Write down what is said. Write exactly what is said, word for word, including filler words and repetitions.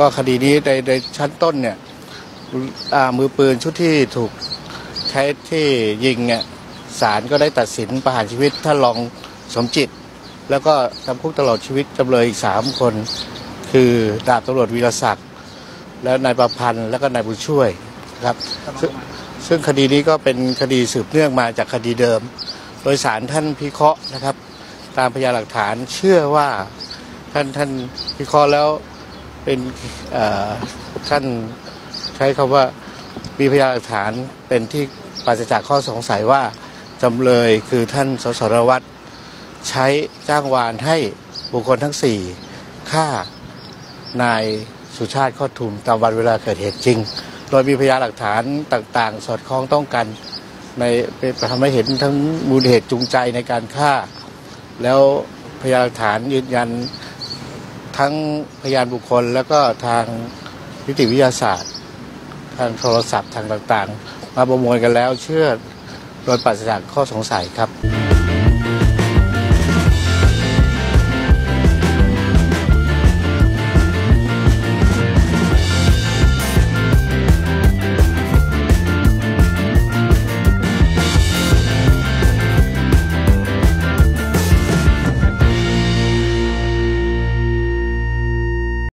ก็คดีนี้ในในชั้นต้นเนี่ยมือปืนชุดที่ถูกใช้ที่ยิงเนี่ยศาลก็ได้ตัดสินประหารชีวิตท่านรองสมจิตแล้วก็จำคุกตลอดชีวิตจำเลยอีกสามคนคือดาบตำรวจวีรศักดิ์แล้วนายประพันธ์แล้วก็นายบุญช่วยครับซึ่งคดีนี้ก็เป็นคดีสืบเนื่องมาจากคดีเดิมโดยศาลท่านพิเคราะห์นะครับตามพยานหลักฐานเชื่อว่าท่านท่านพิเคราะห์แล้วเป็นท่านใช้คำว่ามีพยานหลักฐานเป็นที่ปราศจากข้อสงสัยว่าจำเลยคือท่านสสรวัตรใช้จ้างวานให้บุคคลทั้งสี่ฆ่านายสุชาติข้อทุมตามวันเวลาเกิดเหตุจริงโดยมีพยานหลักฐานต่างๆสอดคล้องต้องกันในทำให้เห็นทั้งมูลเหตุจูงใจในการฆ่าแล้วพยานหลักฐานยืนยันทั้งพยานบุคคลแล้วก็ทางนิติวิทยาศาสตร์ทางโทรศัพท์ทางต่างๆมาประมวลกันแล้วเชื่อโดยปราศจากข้อสงสัยครับ